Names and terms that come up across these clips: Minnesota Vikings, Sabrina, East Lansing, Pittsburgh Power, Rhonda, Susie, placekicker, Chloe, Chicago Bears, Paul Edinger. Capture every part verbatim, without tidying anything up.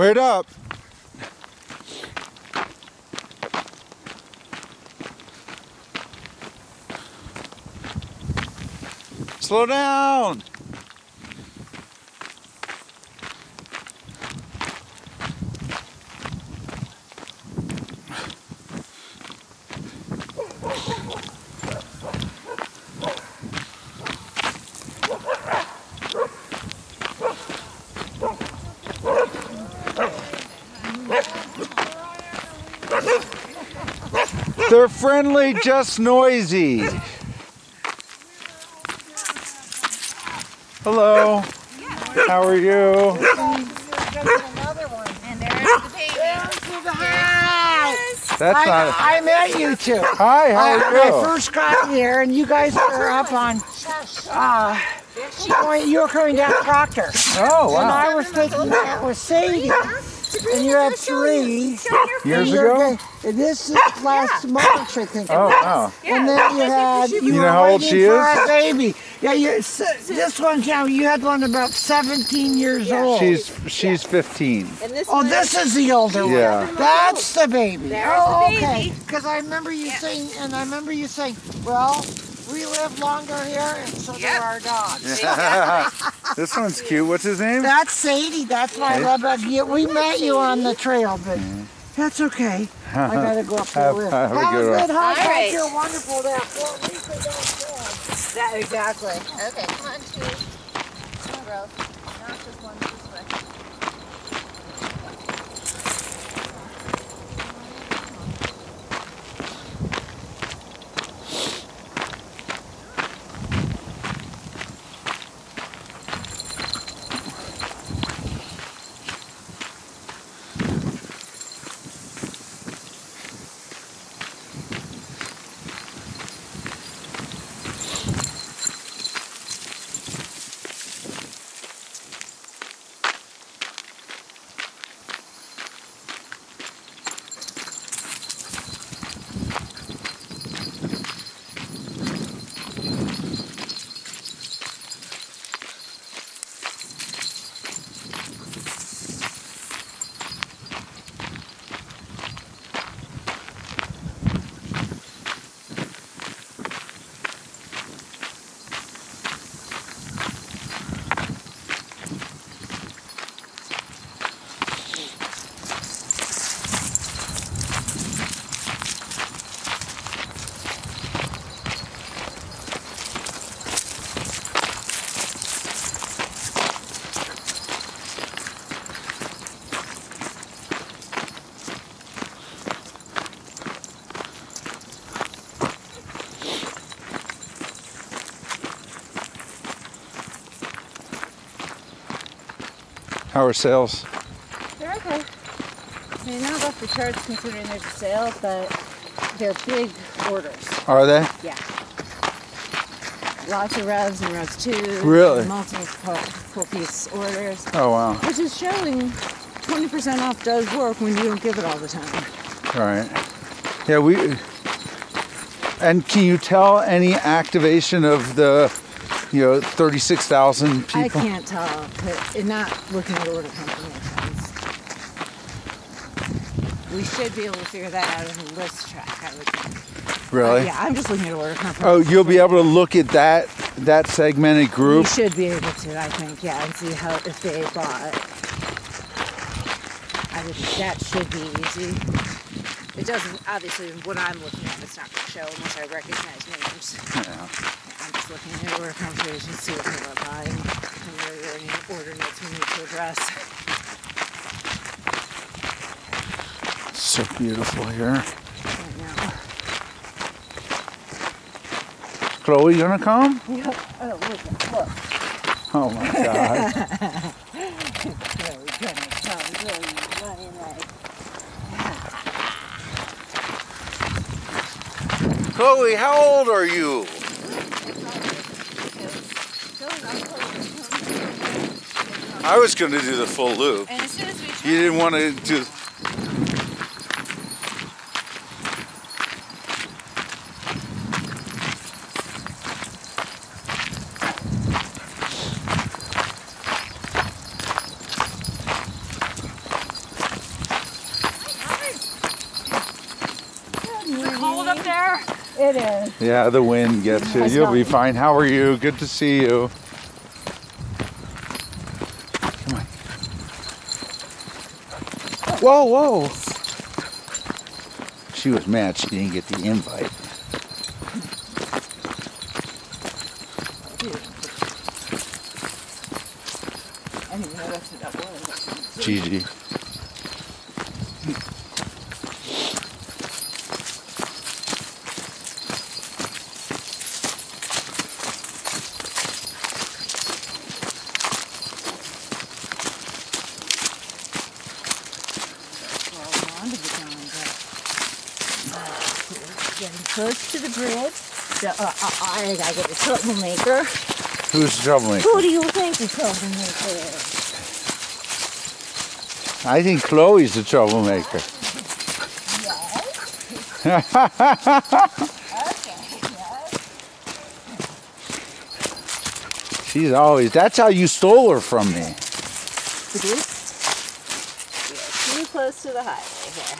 Wait up. Slow down. They're friendly, just noisy. Hello. How are you? That's not. I met you two. Hi, how are you? I first got here, and you guys were up on. Uh, you were coming down Proctor. Oh, wow. And I was thinking that was Sadie. And you had three years ago. And this is last yeah. March, I think. Oh, wow. Yeah. And then you had you, you know were how old she is? A baby. Yeah, you, this one's now. You had one about seventeen years yeah. old. She's she's yeah. fifteen. And this oh, this is the older one. Yeah. That's the baby. There's oh, the baby. Okay. Because I remember you yeah. saying, and I remember you saying, well, we live longer here, and so yep. there are dogs. Yeah. This one's cute. What's his name? That's Sadie. That's what I love about you. We met you on the trail, but that's okay. I gotta go up there with. Have, have a good one. All right. You're wonderful there. Well, at least they don't fall. That exactly. Okay, come on, two. Come on, bro. Now it's just one this How are sales? They're okay. I mean, they're not off the charts considering there's a sale, but they're big orders. Are they? Yeah. Lots of revs and revs too. Really? Multiple full piece orders. Oh, wow. Which is showing twenty percent off does work when you don't give it all the time. All right. Yeah, we. And can you tell any activation of the. You know, thirty-six thousand people? I can't tell, but not looking at order confirmations. We should be able to figure that out in the list track, I would think. Really? Uh, yeah, I'm just looking at order confirmations. Oh, you'll be able to look at that that segmented group? We should be able to, I think, yeah, and see how if they bought. I would think that should be easy. It doesn't, obviously, what I'm looking at, it's not going to show unless I recognize names. Yeah. Looking at order confirmations, see what people are buying, and where your order needs we need to address. So beautiful here. Right now. Chloe, you wanna come? Yeah. Oh, look, look. Oh my God. Chloe, gonna come, Chloe, running like. Yeah. Chloe, how old are you? I was going to do the full loop. And as soon as we tried, you didn't want to do. It is. Yeah, the wind gets you. You'll be fine. How are you? Good to see you. Come on. Whoa, whoa. She was mad she didn't get the invite. Gigi. First to the grid, the, uh, I gotta get the troublemaker. Who's the troublemaker? Who do you think the troublemaker is? I think Chloe's the troublemaker. Yes. Okay, yes. She's always, that's how you stole her from me. It is? We're too close to the highway here.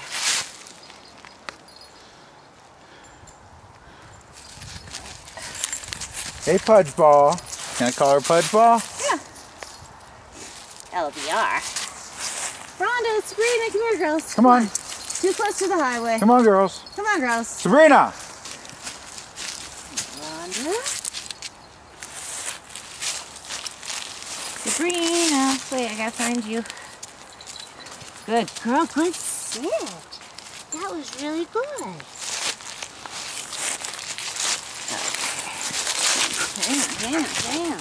Hey, Pudge Ball. Can I call her Pudge Ball? Yeah. L D R. Rhonda, Sabrina, come here, girls. Come, come on. on. Too close to the highway. Come on, girls. Come on, girls. Sabrina. Rhonda. Sabrina. Wait, I gotta find you. Good girl, good sit. That was really good. Damn, damn, damn.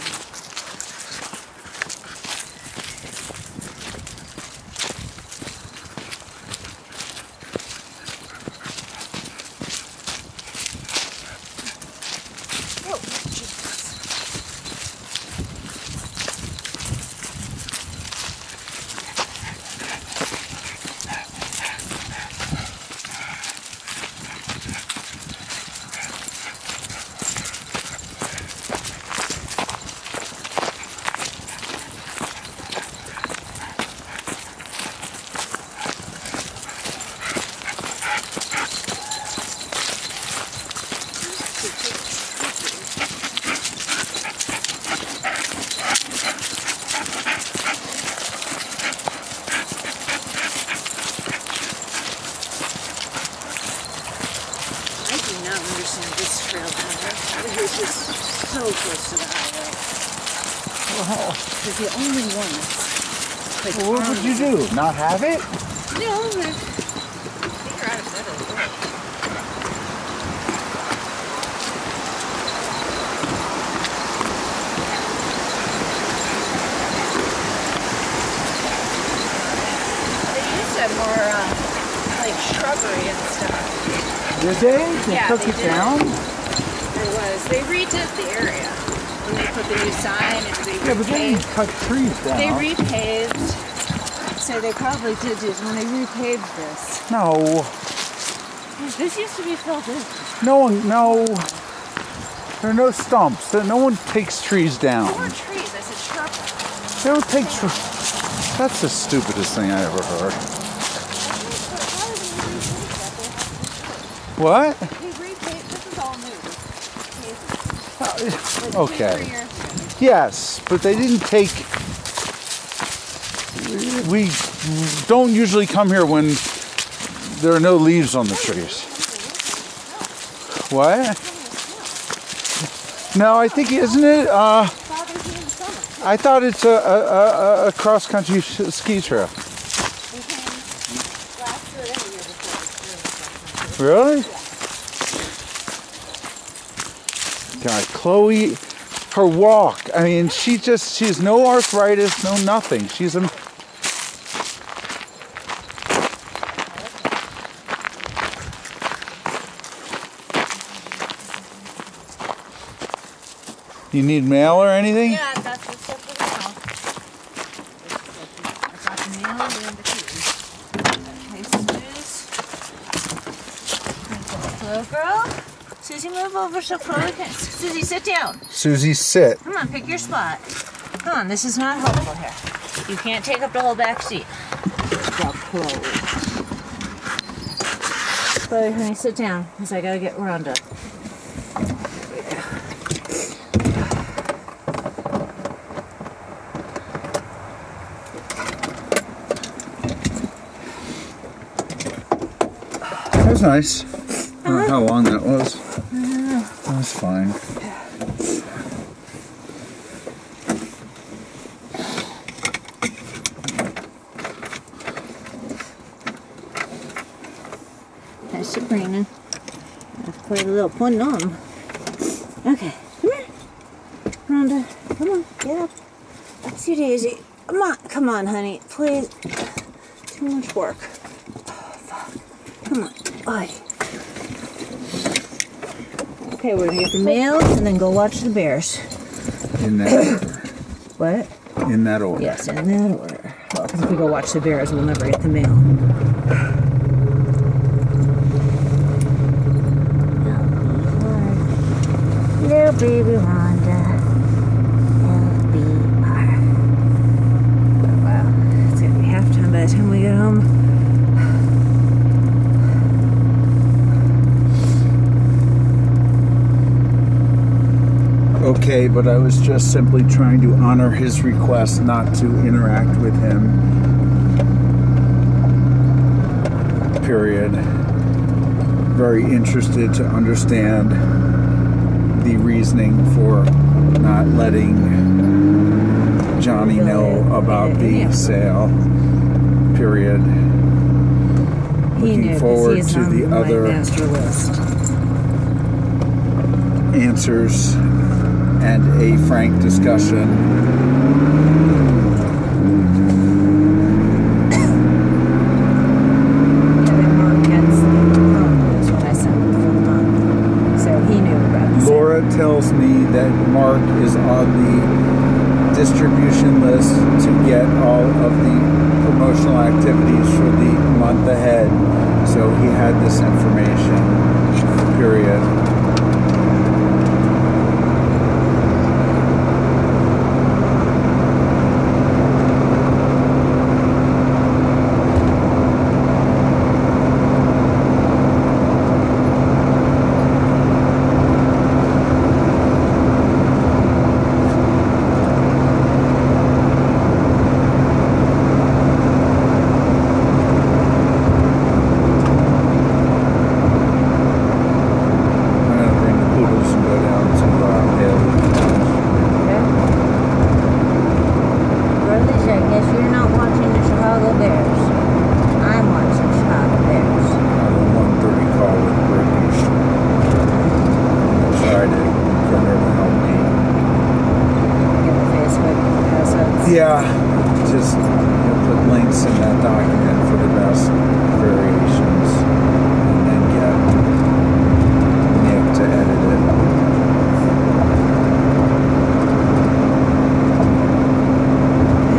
Oh, the only one that's like, well, what would you do? Not have it? No, but figure out if that'll work. They used to have more uh, like shrubbery and stuff. Did they? They yeah, took they it did. down? There was. They redid the area. And they put the new sign and they yeah, but they didn't cut trees down. They repaved. So they probably did it when they repaved this. No. This used to be filled in. No, no. There are no stumps. No one takes trees down. There weren't trees. I said shrubs. They don't take trees. That's the stupidest thing I ever heard. What? They repaved. This is all new. Okay. Yes, but they didn't take. We don't usually come here when there are no leaves on the trees. What? No, I think isn't it? Uh, I thought it's a, a, a, a cross-country ski trail. Really? God, Chloe, her walk. I mean, she just, she has no arthritis, no nothing. She's a... You need mail or anything? Yeah, I got some stuff for mail. I got the mail and the keys. Hello, girl. Susie, move over so Chloe can. Susie, sit down. Susie, sit. Come on, pick your spot. Come on, this is not helpful here. You can't take up the whole back seat. Well, Chloe. Chloe, honey, sit down, because I gotta get Rhonda. That was nice. I don't know how long that was. That was fine. There's Sabrina. That's quite a little putting on. Okay, come here. Rhonda, come on, get up. That's your daisy. Come on, come on, honey, please. Too much work. Oh, fuck. Come on, buddy. Okay, we're gonna get the mail and then go watch the bears. In that order. What? In that order. Yes, in that order. Well, because if we go watch the bears, we'll never get the mail. Baby Rhonda, L B R. Wow, it's going to be halftime by the time we get home. Okay, but I was just simply trying to honor his request not to interact with him. Period. Very interested to understand the reasoning for not letting Johnny know about the sale, period. Looking forward to the other answers and a frank discussion. Tells me that Mark is on the distribution list to get all of the promotional activities for the month ahead. So he had this information, period. Yeah, just put links in that document for the best variations, and then get Nick to edit it.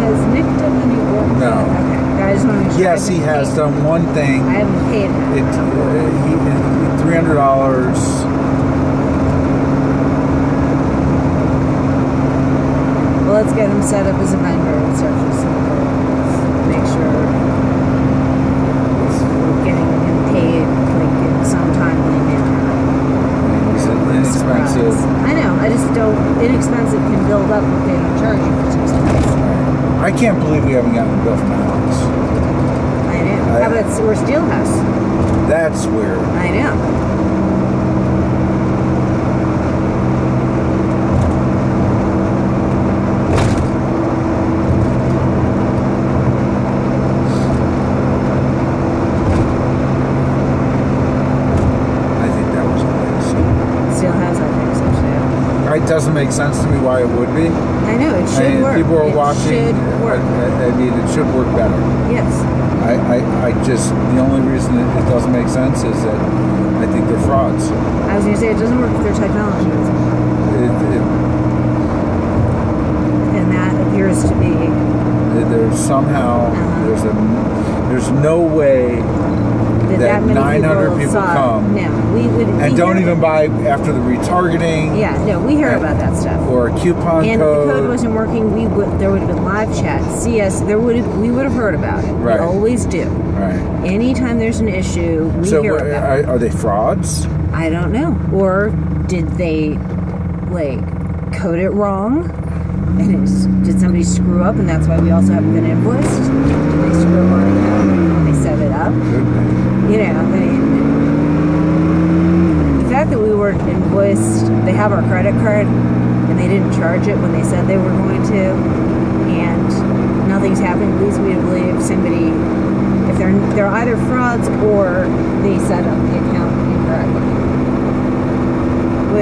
Has Nick done any work? No. Okay. I just want to sure yes, he has paid. Done one thing. I haven't paid him. It, uh, he, three hundred dollars. Well, let's get him set up as a vendor and stuff, just make sure we're getting him paid like in some timely manner. It's inexpensive. I know. I just don't. Inexpensive can build up if they don't charge you for six days. I can't believe we haven't gotten a bill from our house. I know. I, How about we're Steelhouse? That's weird. I know. Doesn't make sense to me why it would be. I know, it should I mean, work. People are it watching. Work. I, I mean, it should work better. Yes. I, I, I just, the only reason it, it doesn't make sense is that I think they're frauds. I was going to say, it doesn't work with their technology. It, it, and that appears to be. There's somehow, uh-huh. there's, a, there's no way that, that nine hundred people, people come no, we would, we and don't even it. buy after the retargeting. Yeah, no, we hear and, about that stuff. Or a coupon and code. And if the code wasn't working, we would there would have been live chat, C S. There would have, we would have heard about it. Right. We always do. Right. Anytime there's an issue, we so hear about it. Are they frauds? I don't know. Or did they like code it wrong? And it was, did somebody screw up, and that's why we also haven't been invoiced? Did they screw up on it? They set it up? You know, they, the fact that we weren't invoiced, they have our credit card, and they didn't charge it when they said they were going to, and nothing's happened, leads me to believe somebody, if they're, they're either frauds or they set up the account incorrectly.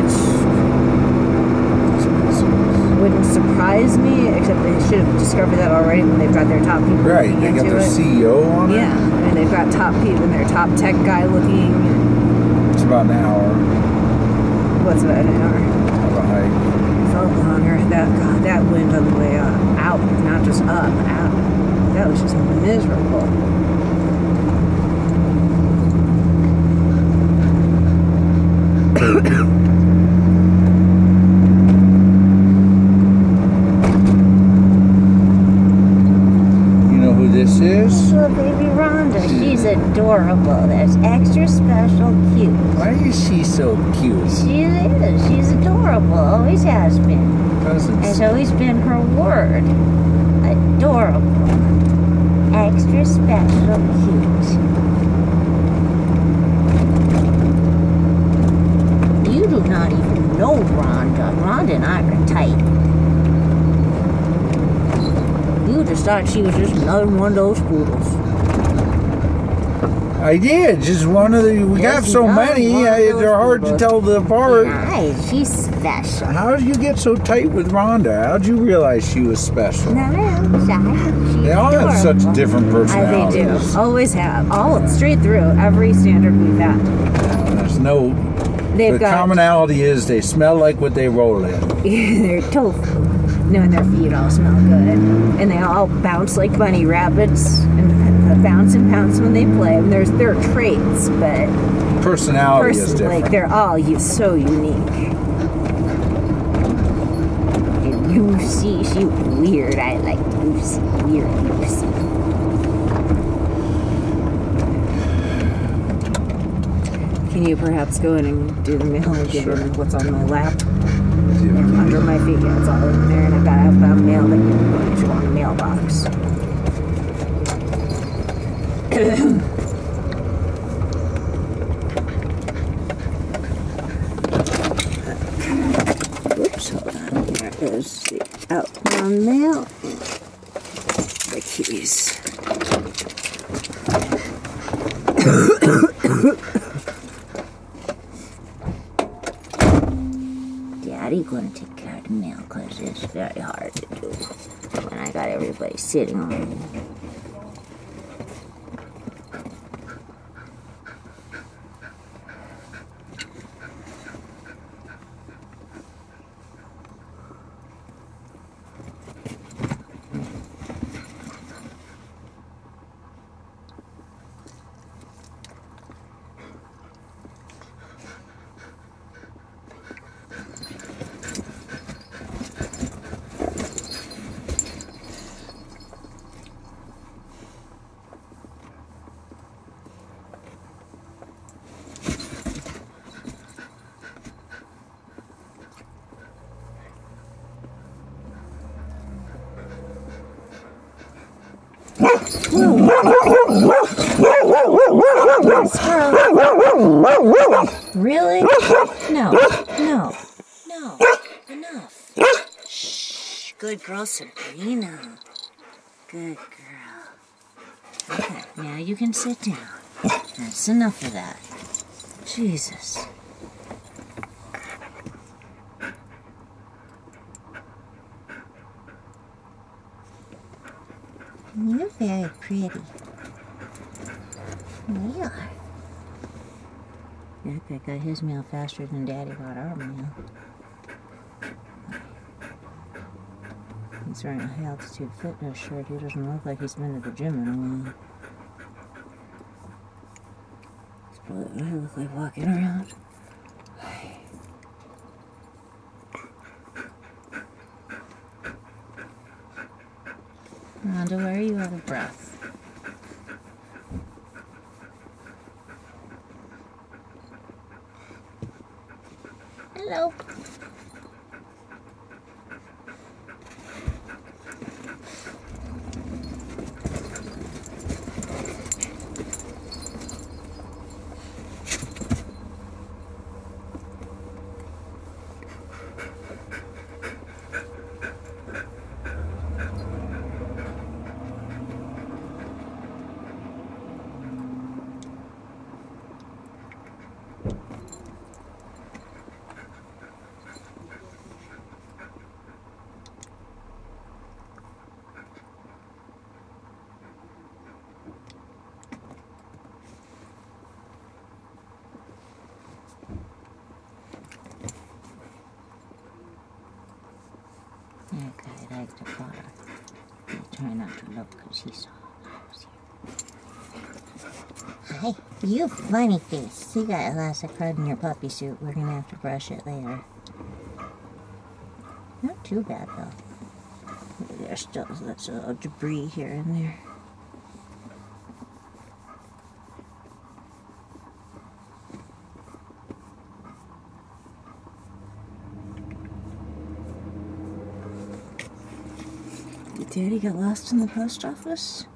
Which wouldn't surprise me, except they should have discovered that already when they've got their top people. Right, they got their it. C E O on yeah. it. Yeah, I mean, they've got top people and their top tech guy looking. It's about an hour. What's about an hour? About a hike. It felt longer. That, God, that wind on the way up, out, not just up, out. That was just miserable. Is? Little baby Rhonda. She's adorable. That's extra special cute. Why is she so cute? She is. She's adorable. Always has been. Cousins. Has always been her word. Adorable. Extra special cute. You do not even know Rhonda. Rhonda and I are tight. You just thought she was just another one of those poodles. I did, just one of the. We yes, got so many, I, they're hard poodles. to tell the apart. Nice, she's special. How did you get so tight with Rhonda? How did you realize she was special? No, no, they all have such different personalities. I, they do, always have, all straight through every standard we've had. Uh, there's no. They've the got commonality is they smell like what they roll in. They're tofu. No, and their feet all smell good. And they all bounce like bunny rabbits. And bounce and pounce when they play. And there's their traits, but... Personality person, is different. Like, they're all so unique. And you see, she weird. I like you see, weird you see. Can you perhaps go in and do the mail again? Sure. What's on my lap? Under my feet, yeah, it's all over there, and I've got outbound mail that you can go to on the mailbox. Oops, hold on. There is the outbound mail. The keys. Daddy's going to take care of the mail because it's very hard to do when I got everybody sitting on me. Really? No, no, no, enough. Shh, good girl, Sabrina. Good girl. Okay, now you can sit down. That's enough of that. Jesus. You're very pretty. You are. That guy got his meal faster than Daddy got our meal. He's wearing a high altitude fitness shirt. He doesn't look like he's been to the gym in a while. He's probably what I look like walking around. Rhonda, where are you out of breath? Hello. like the fire. You try not to look because he saw it. Hey, you funny face. You got elastic card in your puppy suit. We're going to have to brush it later. Not too bad, though. There's still lots of debris here and there. Daddy got lost in the post office.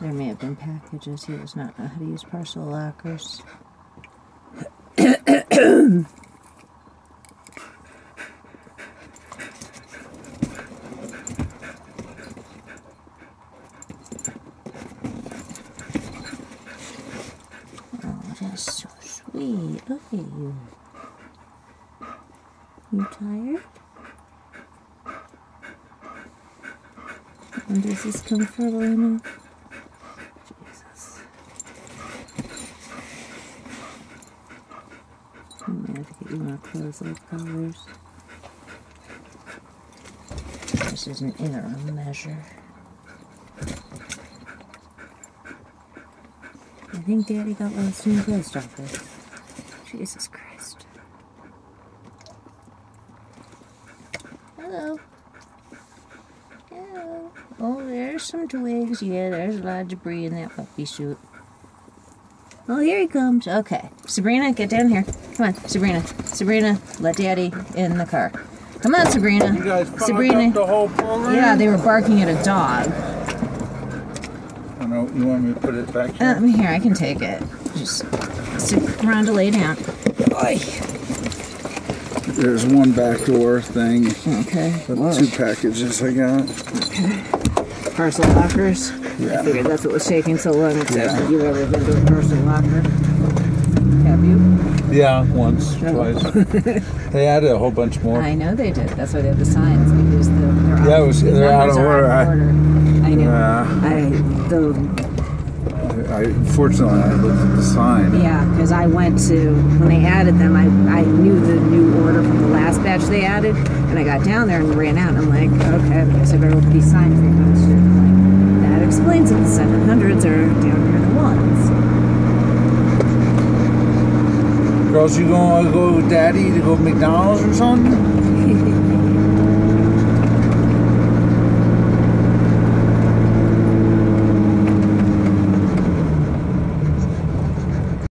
There may have been packages. He does not know how to use parcel lockers. Oh, that's so sweet. Look at you. You tired? And does this come for Lena? Jesus. I'm gonna have to get you more clothes like colors. This is an interim measure. I think Daddy got lost in the post office. Jesus Christ. Hello. Oh, there's some twigs. Yeah, there's a lot of debris in that puppy suit. Oh, here he comes. Okay. Sabrina, get down here. Come on, Sabrina. Sabrina, let Daddy in the car. Come on, Sabrina. You guys found Sabrina. Up the whole program? Yeah, they were barking at a dog. I know. You want me to put it back here? Um, here, I can take it. Just sit around to lay down. Oy. There's one back door thing. Okay. Whoa. Two packages I got. Okay. Parcel lockers? Yeah. I figured that's what was taking so long. It's yeah. Like, have you ever been to a parcel locker? Have you? Yeah, once, no. Twice. They added a whole bunch more. I know they did. That's why they have the signs, because the, they're, yeah, out, it was, the they're out of order. Out of order. I, I know. Uh, I, the, I, unfortunately, I looked at the sign. Yeah, because I went to, when they added them, I, I knew the new order from the last batch they added. And I got down there and ran out, and I'm like, okay, I guess I better look at these signs. They kind of shit. I'm like, that explains it. The seven hundreds are down here in the ones. Girls, you gonna go with Daddy to go to McDonald's or something?